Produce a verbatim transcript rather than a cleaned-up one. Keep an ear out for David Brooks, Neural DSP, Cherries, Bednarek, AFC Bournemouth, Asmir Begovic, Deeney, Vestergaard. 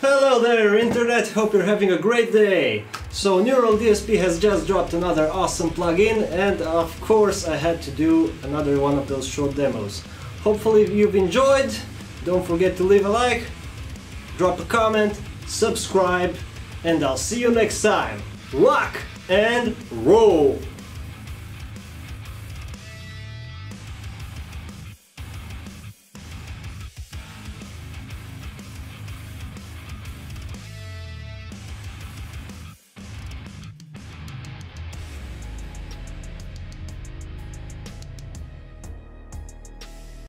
Hello there, Internet! Hope you're having a great day! So Neural D S P has just dropped another awesome plugin, and of course I had to do another one of those short demos. Hopefully you've enjoyed. Don't forget to leave a like, drop a comment, subscribe, and I'll see you next time. Rock and roll!